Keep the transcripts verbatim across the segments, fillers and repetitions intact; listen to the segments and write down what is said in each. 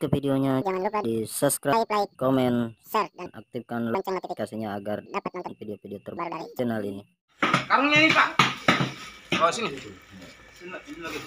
ke videonya, jangan lupa di subscribe, like, komen, share, dan aktifkan lonceng notifikasinya agar dapat nonton video-video terbaru dari channel ini. Karungnya ini Pak. Oh sini. Sini lagi.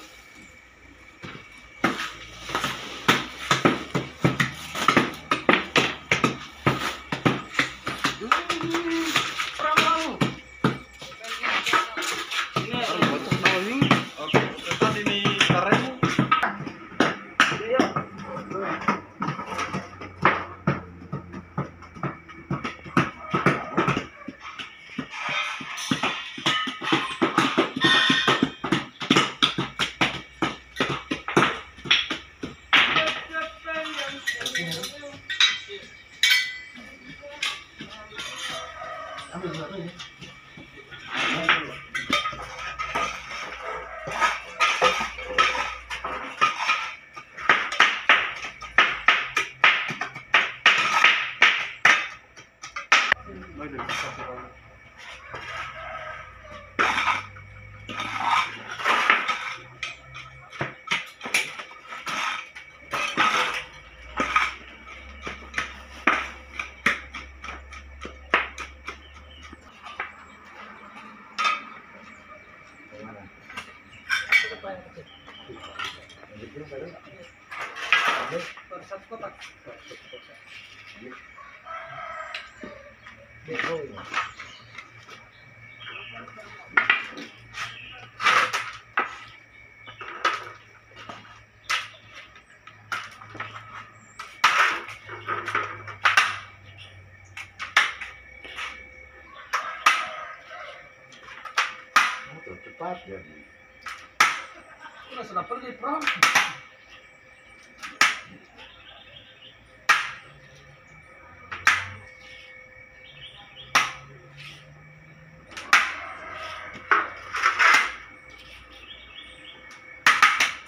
Cepat jadi. Udah sudah pergi, Bro.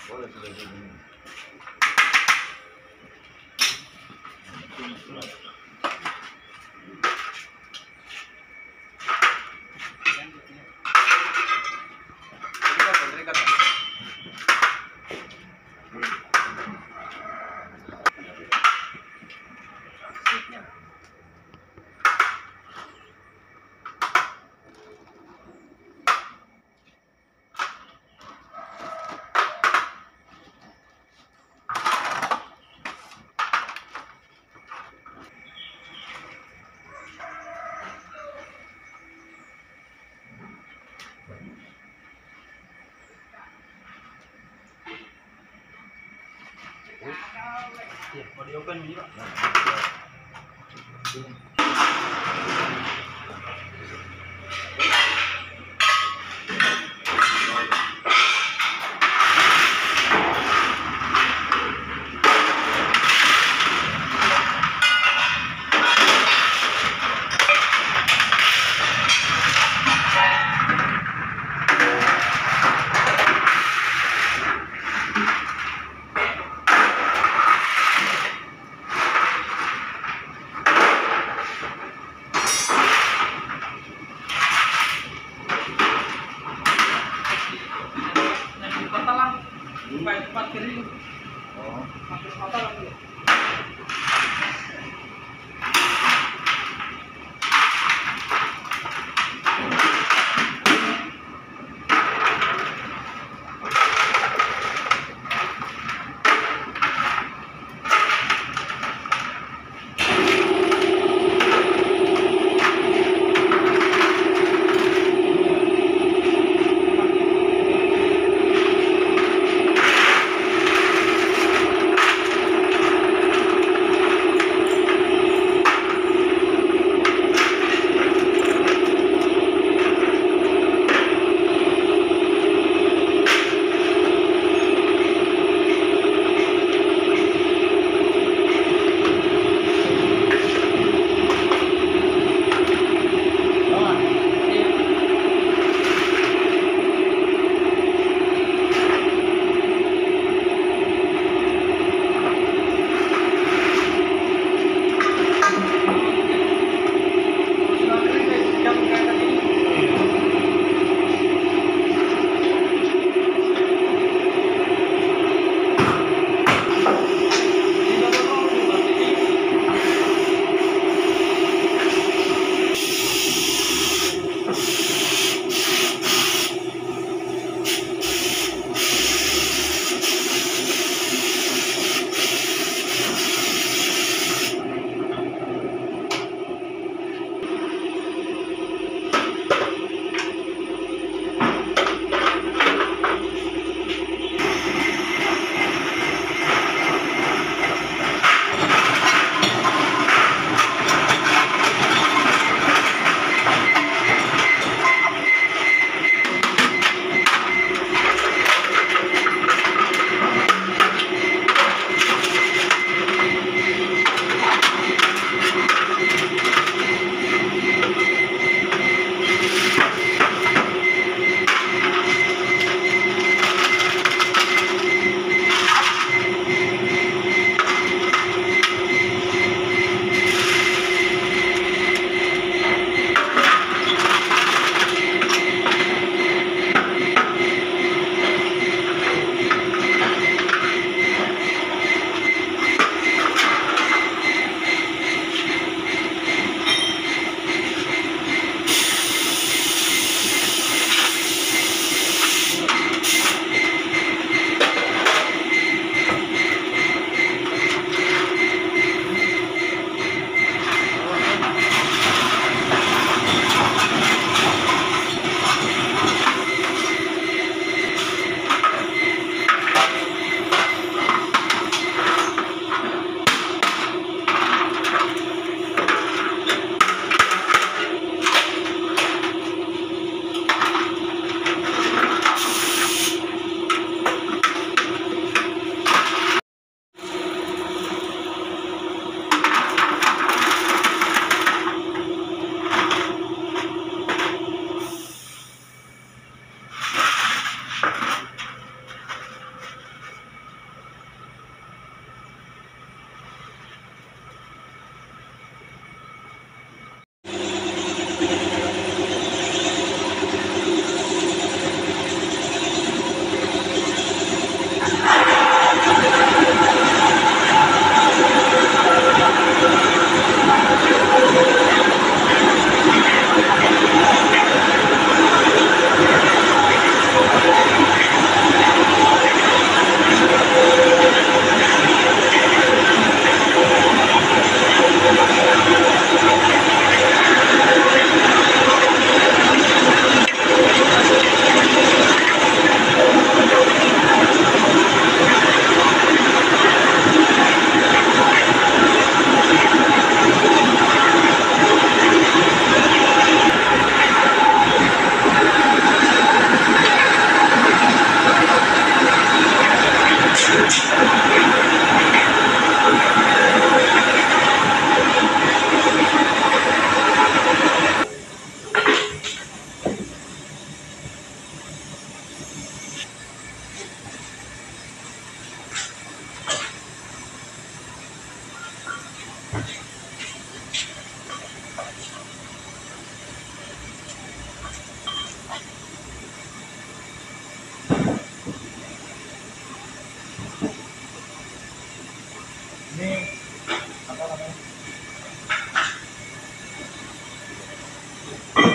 Boleh sudah jadi. Audio kan ini Pak. Terima kasih.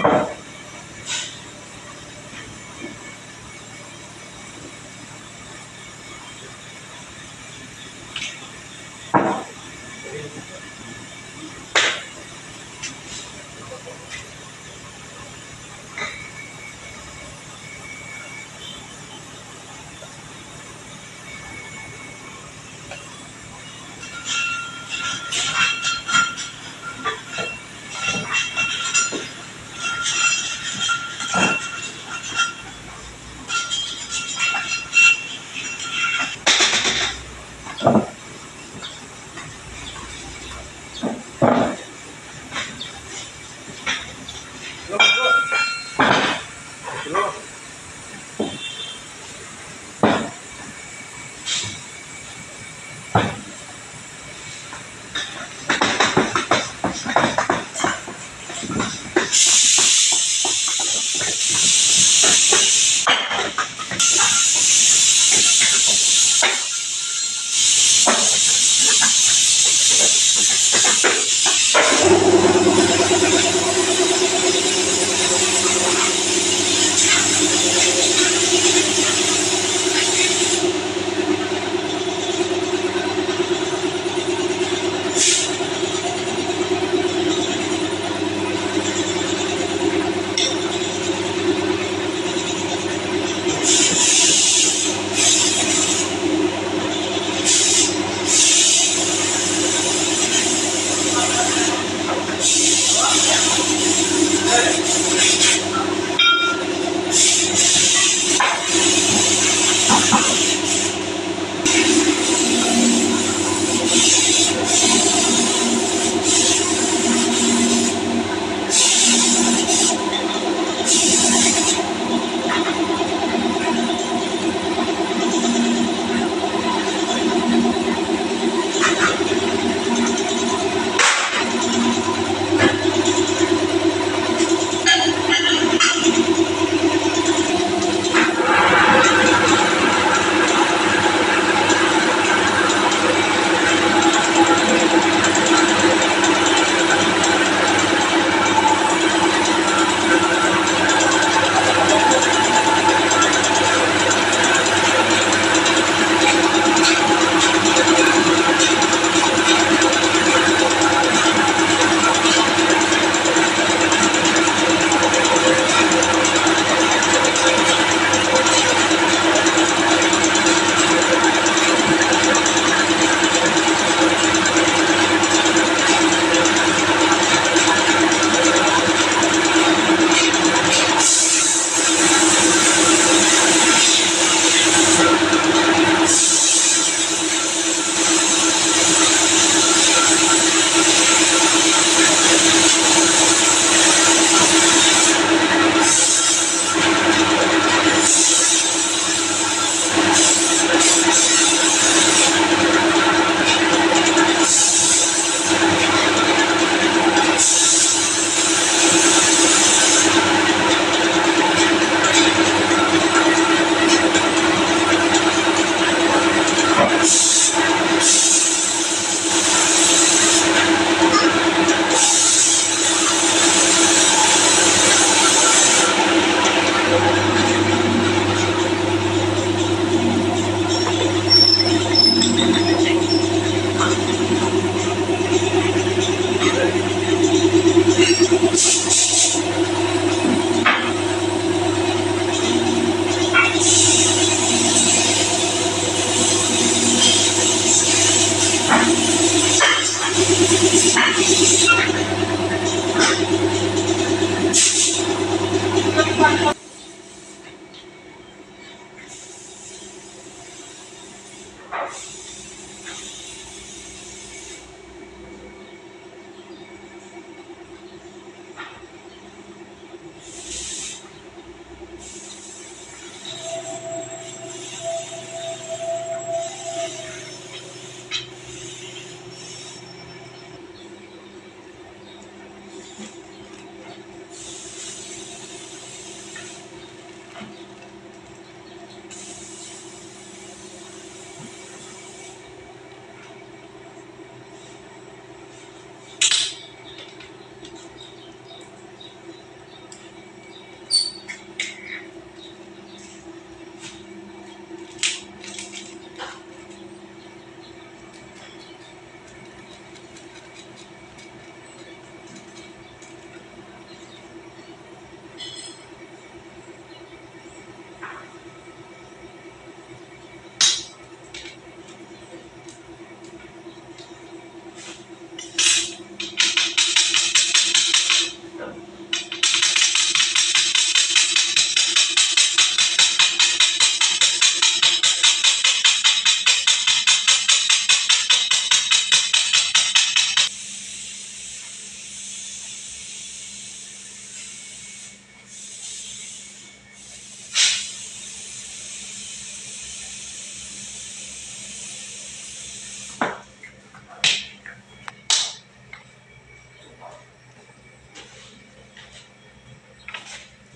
You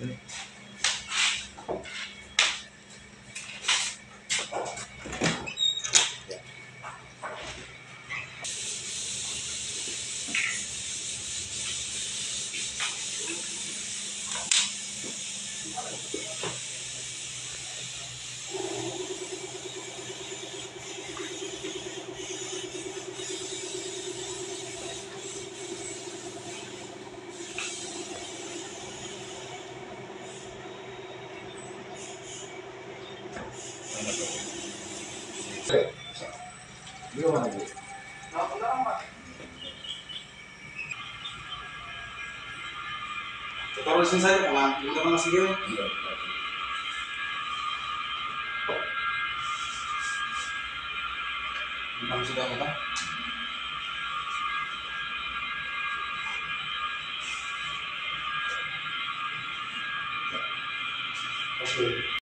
sini. Yo mana gitu. Nah, enggak. Taruh di sini saja, Bang. Kita mana segini? Iya. Bintang sudah kita. Oke.